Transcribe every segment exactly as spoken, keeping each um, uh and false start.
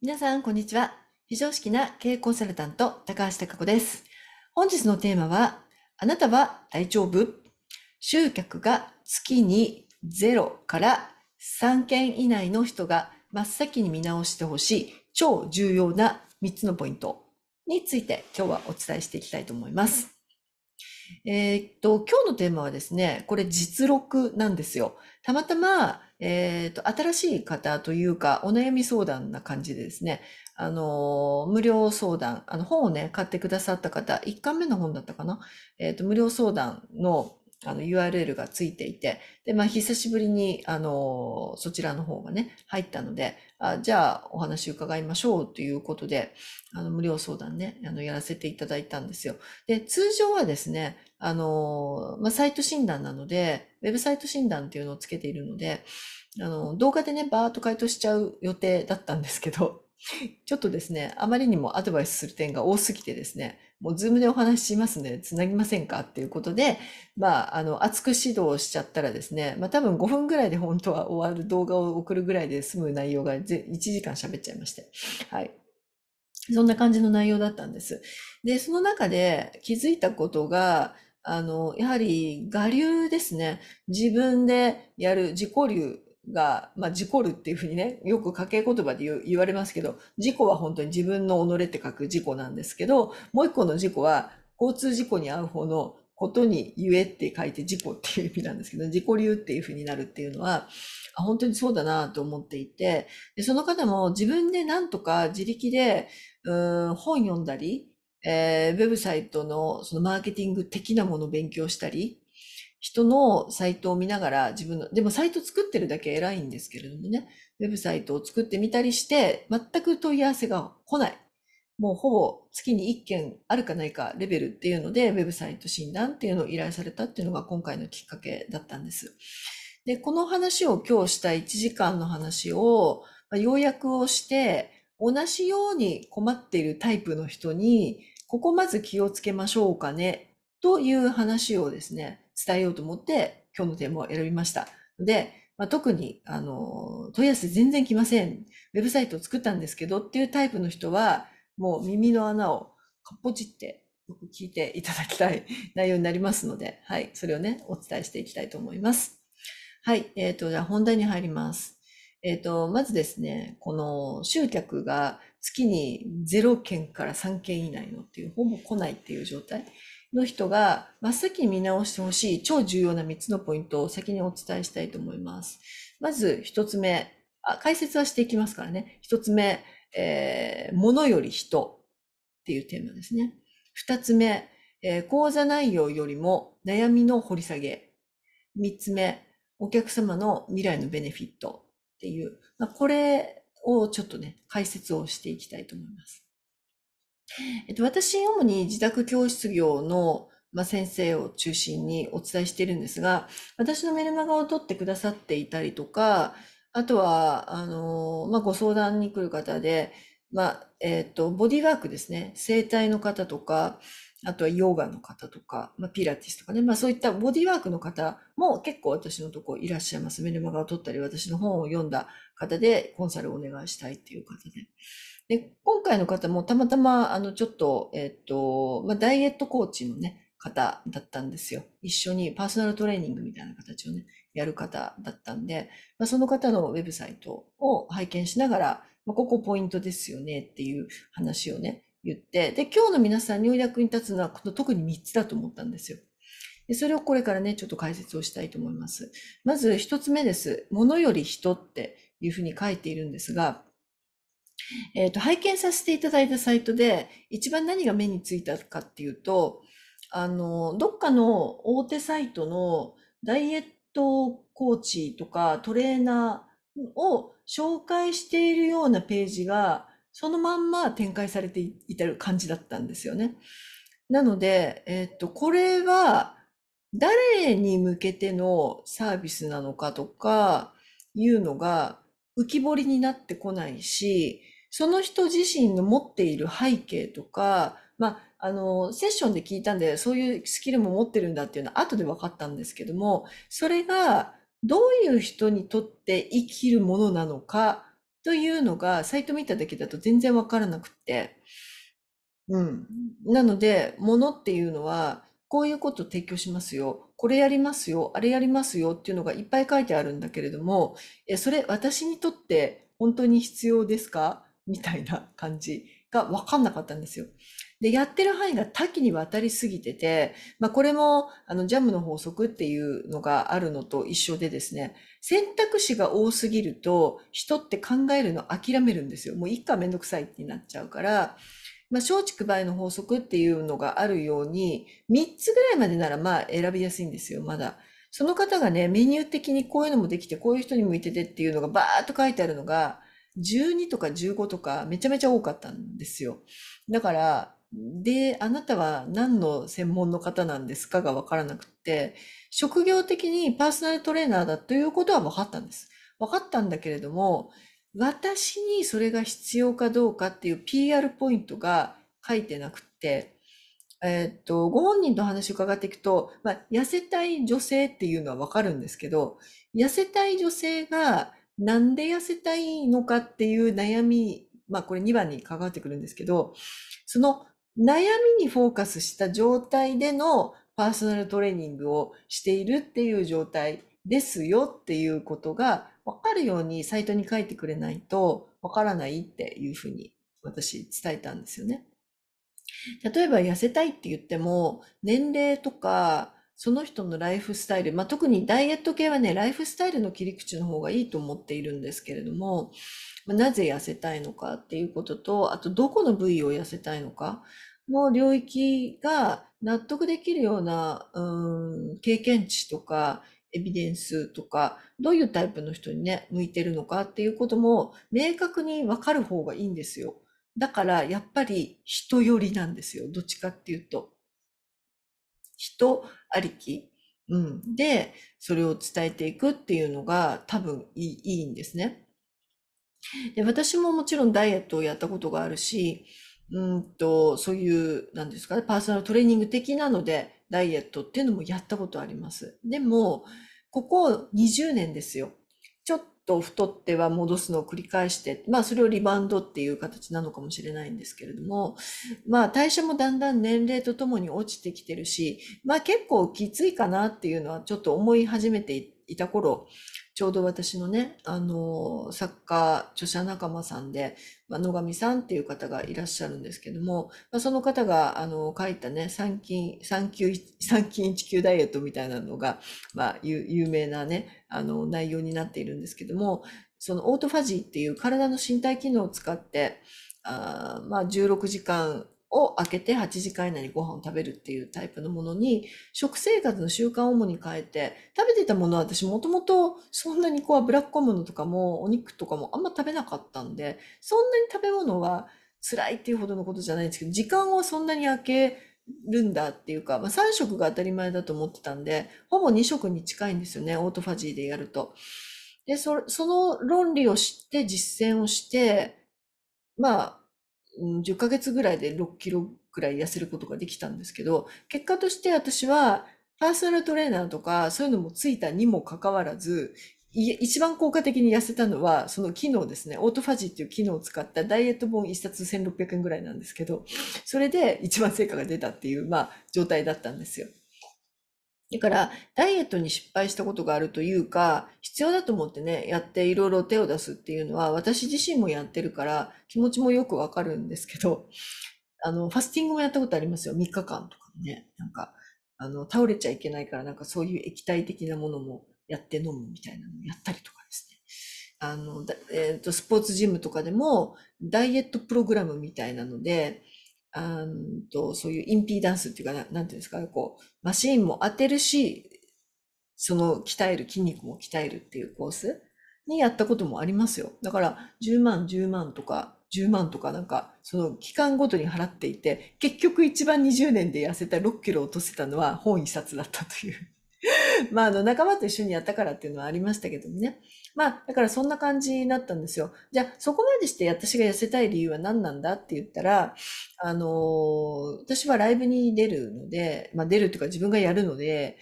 皆さん、こんにちは。非常識な経営コンサルタント、高橋貴子です。本日のテーマは、あなたは大丈夫？集客が月にゼロからさんけん以内の人が真っ先に見直してほしい超重要なみっつのポイントについて今日はお伝えしていきたいと思います。えー、っと、今日のテーマはですね、これ実録なんですよ。たまたま、えー、と新しい方というかお悩み相談な感じでですね、あのー、無料相談、あの本をね買ってくださった方、いっかんめの本だったかな、えー、と無料相談 の, あの ユーアールエル がついていて、で、まあ、久しぶりに、あのー、そちらの方がね入ったので、あじゃあお話伺いましょうということで、あの無料相談ねあのやらせていただいたんですよ。で、通常はですね、あの、まあ、サイト診断なので、ウェブサイト診断っていうのをつけているので、あの、動画でね、バーっと回答しちゃう予定だったんですけど、ちょっとですね、あまりにもアドバイスする点が多すぎてですね、もうズームでお話ししますね、つなぎませんかっていうことで、まあ、あの、熱く指導しちゃったらですね、まあ、多分ごふんぐらいで本当は終わる動画を送るぐらいで済む内容がいちじかん喋っちゃいまして、はい。そんな感じの内容だったんです。で、その中で気づいたことが、あの、やはり、我流ですね。自分でやる自己流が、まあ、自己流っていうふうにね、よく掛け言葉で 言, 言われますけど、自己は本当に自分の己って書く自己なんですけど、もう一個の自己は、交通事故に遭う方のことにゆえって書いて自己っていう意味なんですけど、自己流っていうふうになるっていうのは、本当にそうだなと思っていて、で、その方も自分でなんとか自力で、うん、本読んだり、えー、ウェブサイトのそのマーケティング的なものを勉強したり、人のサイトを見ながら自分の、でもサイト作ってるだけ偉いんですけれどもね、ウェブサイトを作ってみたりして、全く問い合わせが来ない。もうほぼ月にいっけんあるかないかレベルっていうので、ウェブサイト診断っていうのを依頼されたっていうのが今回のきっかけだったんです。で、この話を今日したいちじかんの話を、要約をして、同じように困っているタイプの人に、ここまず気をつけましょうかね、という話をですね、伝えようと思って、今日のテーマを選びました。で、まあ、特に、あの、問い合わせ全然来ません。ウェブサイトを作ったんですけどっていうタイプの人は、もう耳の穴をかっぽじって、よく聞いていただきたい内容になりますので、はい、それをね、お伝えしていきたいと思います。はい、えっと、じゃあ本題に入ります。えっと、まずですね、この集客が月にゼロけんからさんけん以内のっていう、ほぼ来ないっていう状態の人が真っ先に見直してほしい超重要なみっつのポイントを先にお伝えしたいと思います。まずひとつめ、あ、解説はしていきますからね。ひとつめ、えー、物より人っていうテーマですね。ふたつめ、えー、講座内容よりも悩みの掘り下げ。みっつめ、お客様の未来のベネフィット。っていう、まあ、これをちょっとね、解説をしていきたいと思います。えっと、私、主に自宅教室業の、まあ、先生を中心にお伝えしているんですが、私のメルマガを取ってくださっていたりとか、あとは、あの、まあ、ご相談に来る方で、まあ、えっと、ボディワークですね、整体の方とか、あとはヨガの方とか、まあ、ピラティスとかね、まあ、そういったボディワークの方も結構私のところいらっしゃいます。メルマガを取ったり、私の本を読んだ方でコンサルをお願いしたいっていう方で。で、今回の方もたまたま、あの、ちょっと、えっと、まあ、ダイエットコーチのね、方だったんですよ。一緒にパーソナルトレーニングみたいな形をね、やる方だったんで、まあ、その方のウェブサイトを拝見しながら、まあ、ここポイントですよねっていう話をね、言って、で、今日の皆さんにお役に立つのは、この特にみっつだと思ったんですよ。で、それをこれからね、ちょっと解説をしたいと思います。まずひとつめです。物より人っていうふうに書いているんですが、えっと、拝見させていただいたサイトで、一番何が目についたかっていうと、あの、どっかの大手サイトのダイエットコーチとかトレーナーを紹介しているようなページが、そのまんま展開されていた感じだったんですよね。なので、えっと、これは誰に向けてのサービスなのかとかいうのが浮き彫りになってこないし、その人自身の持っている背景とか、まあ、あの、セッションで聞いたんで、そういうスキルも持ってるんだっていうのは後で分かったんですけども、それがどういう人にとって生きるものなのかというのがサイト見ただけだと全然わからなくって、うん、なので物っていうのはこういうことを提供しますよ、これやりますよ、あれやりますよっていうのがいっぱい書いてあるんだけれども、いやそれ私にとって本当に必要ですかみたいな感じが分かんなかったんですよ。で、やってる範囲が多岐にわたりすぎてて、まあ、これもあのジャムの法則っていうのがあるのと一緒でですね、選択肢が多すぎると人って考えるの諦めるんですよ。もういっかめんどくさいってなっちゃうから、まあ、松竹梅の法則っていうのがあるようにみっつぐらいまでならまあ選びやすいんですよ、まだ。その方がね、メニュー的にこういうのもできてこういう人に向いててっていうのがバーっと書いてあるのがじゅうにとかじゅうごとかめちゃめちゃ多かったんですよ。だからで、あなたは何の専門の方なんですかが分からなくて、職業的にパーソナルトレーナーだということは分かったんです。分かったんだけれども、私にそれが必要かどうかっていう ピーアール ポイントが書いてなくて、えー、っと、ご本人の話を伺っていくと、まあ、痩せたい女性っていうのは分かるんですけど、痩せたい女性がなんで痩せたいのかっていう悩み、まあこれにばんに関わってくるんですけど、その悩みにフォーカスした状態でのパーソナルトレーニングをしているっていう状態ですよっていうことが分かるようにサイトに書いてくれないと分からないっていうふうに私伝えたんですよね。例えば痩せたいって言っても年齢とかその人のライフスタイル、まあ、特にダイエット系はね、ライフスタイルの切り口の方がいいと思っているんですけれども、なぜ痩せたいのかっていうことと、あとどこの部位を痩せたいのかの領域が納得できるような、うん、経験値とかエビデンスとか、どういうタイプの人にね向いてるのかっていうことも明確に分かる方がいいんですよ。だからやっぱり人寄りなんですよ、どっちかっていうと人ありき、うん、でそれを伝えていくっていうのが多分いい、いいんですね。で、私ももちろんダイエットをやったことがあるし、うんとそういうなんですかね、パーソナルトレーニング的なのでダイエットっていうのもやったことあります。でもここにじゅうねんですよ、ちょっと太っては戻すのを繰り返して、まあそれをリバウンドっていう形なのかもしれないんですけれども、まあ代謝もだんだん年齢とともに落ちてきてるし、まあ結構きついかなっていうのはちょっと思い始めていた頃、ちょうど私のね、あの、作家、著者仲間さんで、まあ、野上さんっていう方がいらっしゃるんですけども、まあ、その方が、あの、書いたね、三筋、三級、三筋一級ダイエットみたいなのが、まあ、有名なね、あの、内容になっているんですけども、そのオートファジーっていう体の身体機能を使って、あまあ、じゅうろくじかん、を開けてはちじかん以内にご飯を食べるっていうタイプのものに、食生活の習慣を主に変えて、食べてたものは私もともとそんなにこう脂っこいものとかもお肉とかもあんま食べなかったんで、そんなに食べ物は辛いっていうほどのことじゃないんですけど、時間をそんなに開けるんだっていうか、まあ、さん食が当たり前だと思ってたんで、ほぼに食に近いんですよね、オートファジーでやると。で、そ、その論理を知って実践をして、まあ、じゅっかげつぐらいでろっキロぐらい痩せることができたんですけど、結果として私はパーソナルトレーナーとかそういうのもついたにもかかわらず、一番効果的に痩せたのはその機能ですね。オートファジーっていう機能を使ったダイエット本いっさつせんろっぴゃくえんぐらいなんですけど、それで一番成果が出たっていう、まあ、状態だったんですよ。だからダイエットに失敗したことがあるというか、必要だと思ってねやっていろいろ手を出すっていうのは私自身もやってるから気持ちもよくわかるんですけど、あのファスティングもやったことありますよ、みっかかんとかね。なんかあの倒れちゃいけないから、なんかそういう液体的なものもやって飲むみたいなのをやったりとかですね、あの、えーと、スポーツジムとかでもダイエットプログラムみたいなので、あとそういうインピーダンスっていうか、な、なんていうんですか、こうマシーンも当てるし、その鍛える筋肉も鍛えるっていうコースにやったこともありますよ。だからじゅうまんじゅうまんとかじゅうまんとか、なんかその期間ごとに払っていて、結局一番にじゅうねんで痩せたろっキロ落とせたのは本一冊だったというまああの仲間と一緒にやったからっていうのはありましたけどもね。まあだからそんな感じになったんですよ。じゃあそこまでして私が痩せたい理由は何なんだって言ったら、あのー、私はライブに出るので、まあ出るというか自分がやるので、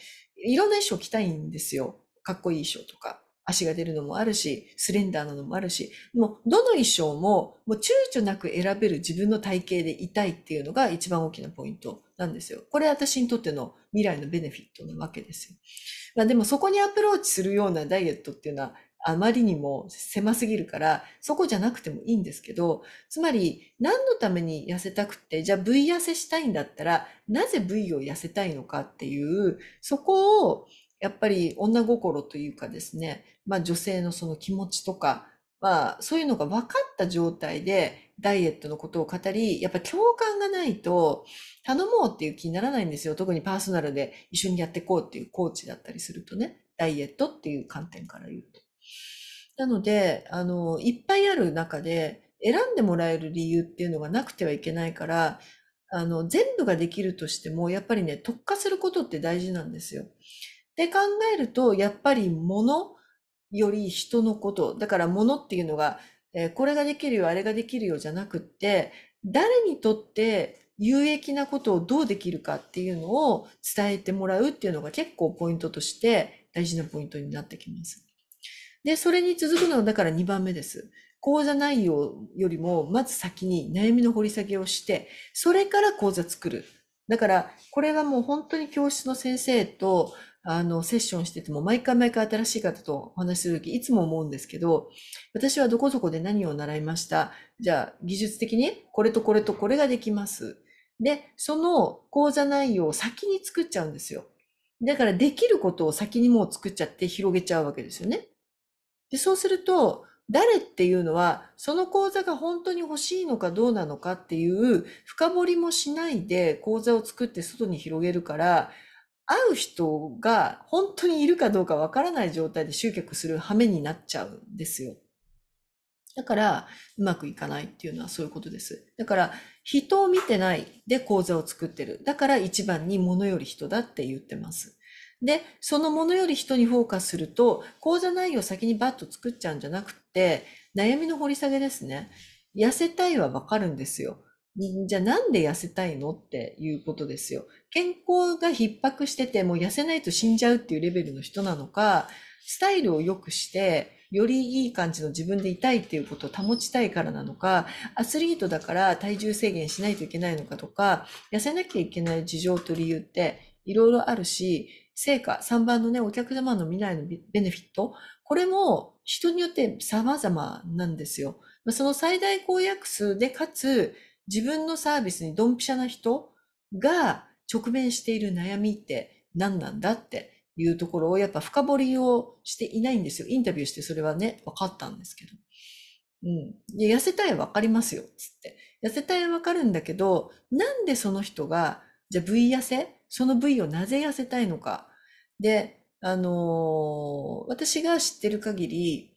いろんな衣装着たいんですよ。かっこいい衣装とか、足が出るのもあるし、スレンダーなのもあるし、もうどの衣装ももう躊躇なく選べる自分の体型でいたいっていうのが一番大きなポイントなんですよ。これ私にとっての未来のベネフィットなわけですよ。まあでもそこにアプローチするようなダイエットっていうのはあまりにも狭すぎるから、そこじゃなくてもいいんですけど、つまり何のために痩せたくって、じゃあ部位痩せしたいんだったら、なぜ部位を痩せたいのかっていう、そこをやっぱり女心というかですね、まあ女性のその気持ちとか、まあそういうのが分かった状態でダイエットのことを語り、やっぱ共感がないと頼もうっていう気にならないんですよ。特にパーソナルで一緒にやっていこうっていうコーチだったりするとね、ダイエットっていう観点から言うと。なので、あの、いっぱいある中で選んでもらえる理由っていうのがなくてはいけないから、あの、全部ができるとしても、やっぱりね、特化することって大事なんですよ。で考えると、やっぱり物より人のこと。だから物っていうのが、えー、これができるよ、あれができるよじゃなくって、誰にとって有益なことをどうできるかっていうのを伝えてもらうっていうのが結構ポイントとして大事なポイントになってきます。で、それに続くのはだからにばんめです。講座内容よりも、まず先に悩みの掘り下げをして、それから講座作る。だから、これはもう本当に教室の先生と、あの、セッションしてても、毎回毎回新しい方とお話しするとき、いつも思うんですけど、私はどこそこで何を習いました。じゃあ、技術的にこれとこれとこれができます。で、その講座内容を先に作っちゃうんですよ。だから、できることを先にもう作っちゃって広げちゃうわけですよね。で、そうすると、誰っていうのは、その講座が本当に欲しいのかどうなのかっていう、深掘りもしないで講座を作って外に広げるから、会う人が本当にいるかどうかわからない状態で集客する羽目になっちゃうんですよ。だから、うまくいかないっていうのはそういうことです。だから、人を見てないで講座を作ってる。だから一番に物より人だって言ってます。で、その物より人にフォーカスすると、講座内容を先にバッと作っちゃうんじゃなくて、悩みの掘り下げですね。痩せたいはわかるんですよ。じゃあなんで痩せたいのっていうことですよ。健康が逼迫しててもう痩せないと死んじゃうっていうレベルの人なのか、スタイルを良くしてよりいい感じの自分でいたいっていうことを保ちたいからなのか、アスリートだから体重制限しないといけないのかとか、痩せなきゃいけない事情と理由っていろいろあるし、成果、さんばんのね、お客様の未来のベネフィット、これも人によって様々なんですよ。その最大公約数でかつ、自分のサービスにドンピシャな人が直面している悩みって何なんだっていうところをやっぱ深掘りをしていないんですよ。インタビューしてそれはね、分かったんですけど。うん。で、痩せたいは分かりますよ、つって。痩せたいは分かるんだけど、なんでその人が、じゃあ部位痩せ？その部位をなぜ痩せたいのか。で、あのー、私が知ってる限り、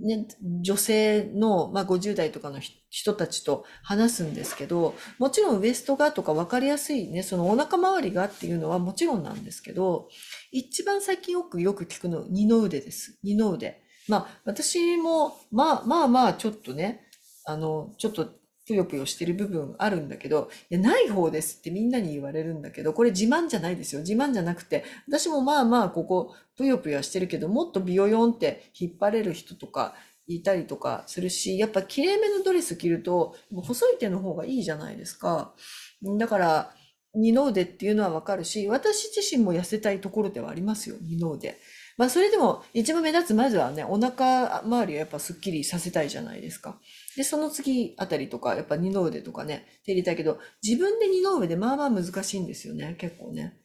ね、女性の、まあ、ごじゅう代とかの人たちと話すんですけど、もちろんウエストがとか分かりやすいね、そのお腹周りがっていうのはもちろんなんですけど、一番最近よくよく聞くの二の腕です。二の腕。まあ私も、まあまあまあちょっとね、あの、ちょっとぷよぷよしてる部分あるんだけど、いや、ない方ですってみんなに言われるんだけど、これ自慢じゃないですよ。自慢じゃなくて、私もまあまあここぷよぷよしてるけど、もっとビヨヨンって引っ張れる人とかいたりとかするし、やっぱ綺麗めのドレス着ると、細い手の方がいいじゃないですか。だから、二の腕っていうのはわかるし、私自身も痩せたいところではありますよ、二の腕。まあそれでも一番目立つ、まずはね、お腹周りをやっぱスッキリさせたいじゃないですか。で、その次あたりとか、やっぱ二の腕とかね、手入れたいけど、自分で二の腕でまあまあ難しいんですよね、結構ね。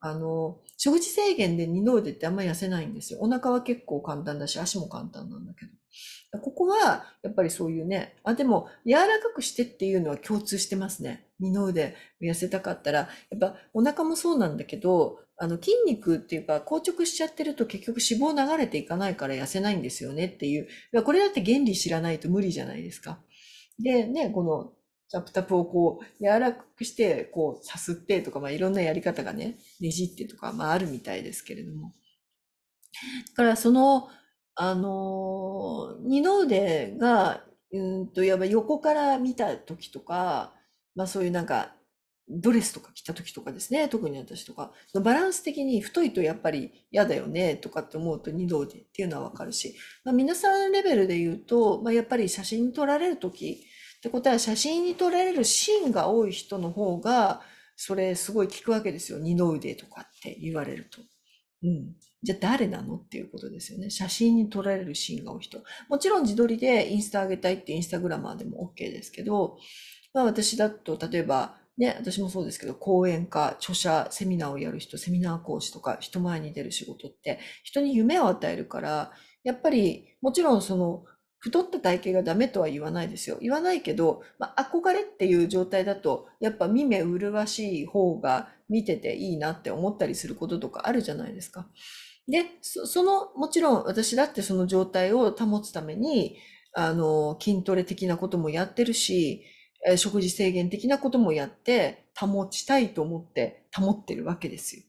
あの、食事制限で二の腕ってあんまり痩せないんですよ。お腹は結構簡単だし、足も簡単なんだけど。ここは、やっぱりそういうね、あ、でも、柔らかくしてっていうのは共通してますね。二の腕痩せたかったら、やっぱお腹もそうなんだけど、あの筋肉っていうか硬直しちゃってると結局脂肪流れていかないから痩せないんですよねっていう。これだって原理知らないと無理じゃないですか。でね、このタプタプをこう柔らかくしてこうさすってとか、まあいろんなやり方がね、ねじってとか、まああるみたいですけれども。だからその、あの、二の腕が、うんと、やっぱ横から見た時とか、まあそういうなんか、ドレスとか着た時とかですね、特に私とかのバランス的に太いとやっぱり嫌だよねとかって思うと二度でっていうのはわかるし、まあ、皆さんレベルで言うと、まあ、やっぱり写真に撮られる時ってことは写真に撮られるシーンが多い人の方がそれすごい効くわけですよ。二の腕とかって言われると、うん、じゃあ誰なのっていうことですよね。写真に撮られるシーンが多い人、もちろん自撮りでインスタ上げたいってインスタグラマーでも OK ですけど、まあ、私だと例えばね、私もそうですけど、講演家、著者、セミナーをやる人、セミナー講師とか、人前に出る仕事って、人に夢を与えるから、やっぱり、もちろんその、太った体型がダメとは言わないですよ。言わないけど、まあ、憧れっていう状態だと、やっぱ見目麗しい方が見てていいなって思ったりすることとかあるじゃないですか。で、そ、その、もちろん私だってその状態を保つために、あの、筋トレ的なこともやってるし、食事制限的なこともやって保ちたいと思って保ってるわけですよ。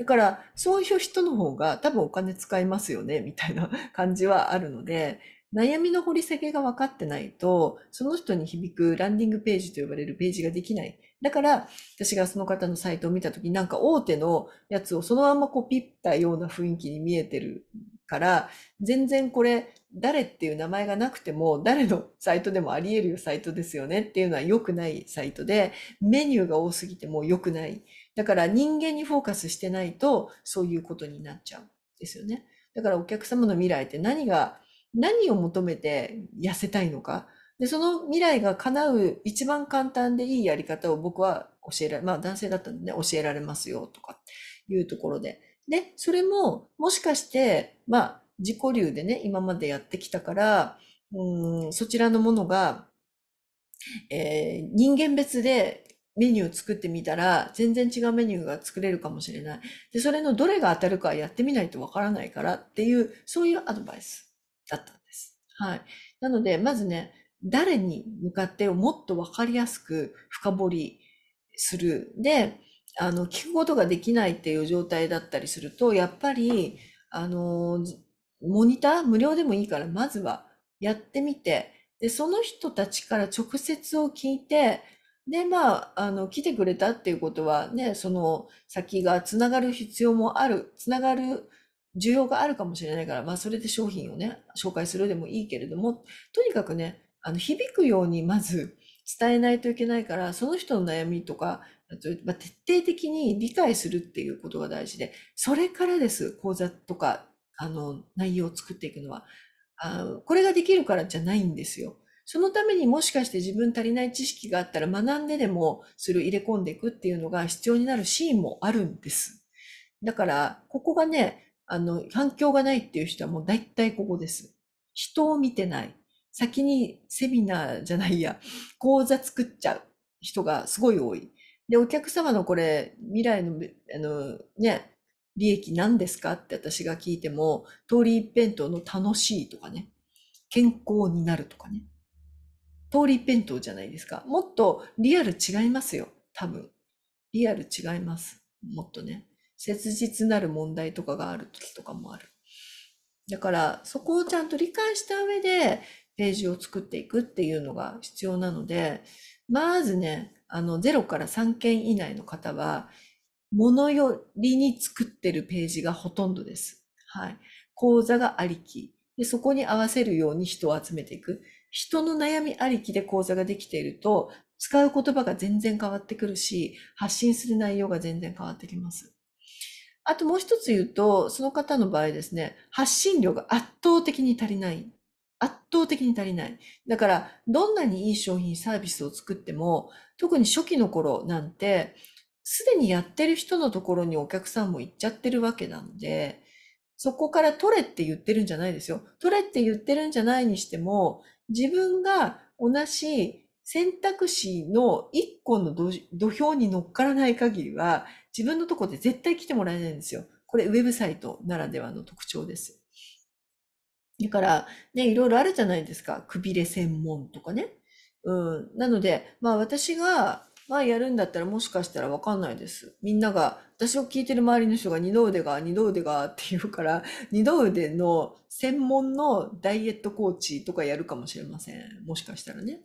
だからそういう人の方が多分お金使いますよねみたいな感じはあるので、悩みの掘り下げが分かってないとその人に響くランディングページと呼ばれるページができない。だから私がその方のサイトを見たとき、なんか大手のやつをそのままコピったような雰囲気に見えてるから、全然これ誰っていう名前がなくても誰のサイトでもあり得るサイトですよねっていうのは良くないサイトで、メニューが多すぎても良くない。だから人間にフォーカスしてないとそういうことになっちゃうんですよね。だからお客様の未来って何が、何を求めて痩せたいのか。で、その未来が叶う一番簡単でいいやり方を僕は教えられ、まあ男性だったんでね、教えられますよとかいうところで。で、それももしかして、まあ自己流でね、今までやってきたから、うーん、そちらのものが、えー、人間別でメニューを作ってみたら、全然違うメニューが作れるかもしれない。で、それのどれが当たるかやってみないとわからないからっていう、そういうアドバイスだったんです。はい。なので、まずね、誰に向かってをもっとわかりやすく深掘りする。で、あの、聞くことができないっていう状態だったりすると、やっぱり、あの、モニター無料でもいいから、まずはやってみて、で、その人たちから直接を聞いて、で、まあ、あの、来てくれたっていうことはね、その先がつながる必要もある、つながる需要があるかもしれないから、まあ、それで商品をね、紹介するでもいいけれども、とにかくね、あの、響くようにまず伝えないといけないから、その人の悩みとか、まあ、徹底的に理解するっていうことが大事で、それからです、講座とか、あの、内容を作っていくのは、あ、これができるからじゃないんですよ。そのためにもしかして自分足りない知識があったら学んででもそれを入れ込んでいくっていうのが必要になるシーンもあるんです。だから、ここがね、あの、反響がないっていう人はもう大体ここです。人を見てない。先にセミナーじゃないや、講座作っちゃう人がすごい多い。で、お客様のこれ、未来の、あの、ね、利益何ですかって私が聞いても、通り一辺倒の楽しいとかね、健康になるとかね、通り一辺倒じゃないですか。もっとリアル違いますよ、多分。リアル違います。もっとね、切実なる問題とかがある時とかもある。だから、そこをちゃんと理解した上で、ページを作っていくっていうのが必要なので、まずね、あの、ゼロからさんけん以内の方は、物よりに作ってるページがほとんどです。はい。講座がありき。で、そこに合わせるように人を集めていく。人の悩みありきで講座ができていると、使う言葉が全然変わってくるし、発信する内容が全然変わってきます。あともう一つ言うと、その方の場合ですね、発信量が圧倒的に足りない。圧倒的に足りない。だから、どんなにいい商品、サービスを作っても、特に初期の頃なんて、すでにやってる人のところにお客さんも行っちゃってるわけなので、そこから取れって言ってるんじゃないですよ。取れって言ってるんじゃないにしても、自分が同じ選択肢の一個の土俵に乗っからない限りは、自分のところで絶対来てもらえないんですよ。これウェブサイトならではの特徴です。だからね、いろいろあるじゃないですか。くびれ専門とかね。うん。なので、まあ私が、まあやるんだったらもしかしたらわかんないです。みんなが、私を聞いてる周りの人が二の腕が、二の腕がって言うから、二の腕の専門のダイエットコーチとかやるかもしれません。もしかしたらね。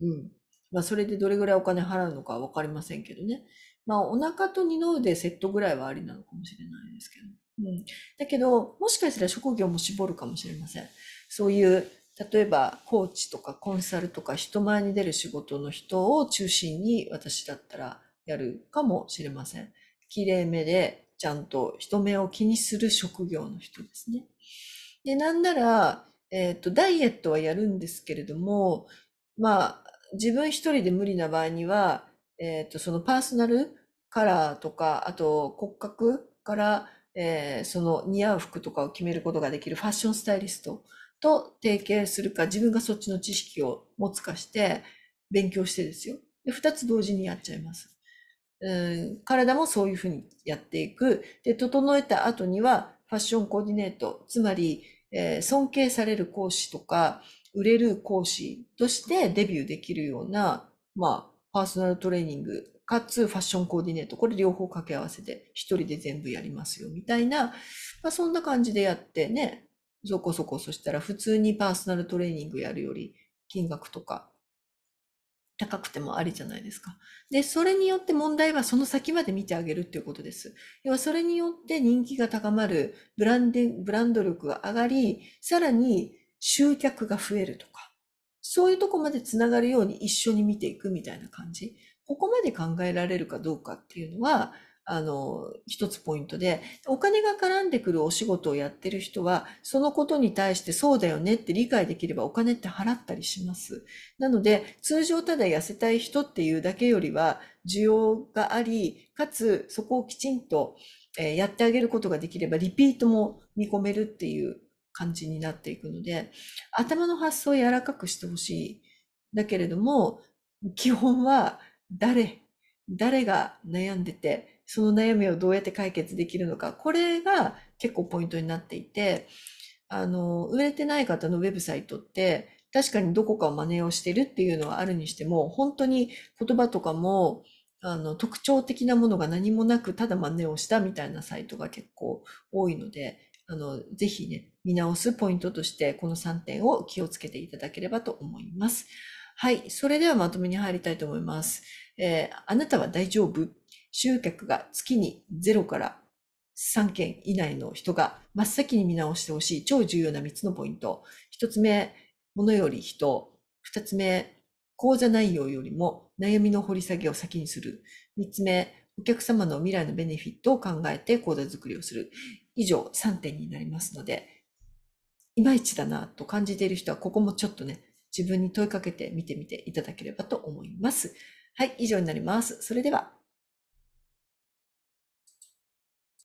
うん。まあ、それでどれぐらいお金払うのかは分かりませんけどね。まあ、お腹と二の腕セットぐらいはありなのかもしれないですけど。うん、だけど、もしかしたら職業も絞るかもしれません。そういう、例えばコーチとかコンサルとか人前に出る仕事の人を中心に私だったらやるかもしれません。綺麗めでちゃんと人目を気にする職業の人ですね。で、なんなら、えっと、ダイエットはやるんですけれども、まあ、自分一人で無理な場合には、えっと、そのパーソナルカラーとか、あと骨格から、えー、その似合う服とかを決めることができるファッションスタイリストと提携するか、自分がそっちの知識を持つかして、勉強してですよ。で、二つ同時にやっちゃいます。うん、体もそういうふうにやっていく。で、整えた後にはファッションコーディネート、つまり、えー、尊敬される講師とか、売れる講師としてデビューできるような、まあ、パーソナルトレーニング、かつファッションコーディネート、これ両方掛け合わせて一人で全部やりますよ、みたいな、まあ、そんな感じでやってね、そこそこ、そしたら普通にパーソナルトレーニングやるより、金額とか、高くてもありじゃないですか。で、それによって問題はその先まで見てあげるっていうことです。要はそれによって人気が高まる、ブランデ、ブランド力が上がり、さらに集客が増えるとか、そういうとこまでつながるように一緒に見ていくみたいな感じ。ここまで考えられるかどうかっていうのは、あの、一つポイントで、お金が絡んでくるお仕事をやってる人は、そのことに対してそうだよねって理解できればお金って払ったりします。なので、通常ただ痩せたい人っていうだけよりは、需要があり、かつそこをきちんとやってあげることができれば、リピートも見込めるっていう感じになっていくので、頭の発想を柔らかくしてほしい。だけれども、基本は誰、誰が悩んでて、その悩みをどうやって解決できるのか、これが結構ポイントになっていて、あの、売れてない方のウェブサイトって、確かにどこかを真似をしてるっていうのはあるにしても、本当に言葉とかも、あの、特徴的なものが何もなく、ただ真似をしたみたいなサイトが結構多いので、あの、ぜひね、見直すポイントとして、このさんてんを気をつけていただければと思います。はい。それではまとめに入りたいと思います。えー、あなたは大丈夫？集客が月にゼロからさんけん以内の人が真っ先に見直してほしい超重要なみっつのポイント。ひとつめ、物より人。ふたつめ、講座内容よりも悩みの掘り下げを先にする。みっつめ、お客様の未来のベネフィットを考えて講座作りをする。以上さんてんになりますので、いまいちだなと感じている人はここもちょっとね、自分に問いかけて見てみていただければと思います。はい、以上になります。それでは。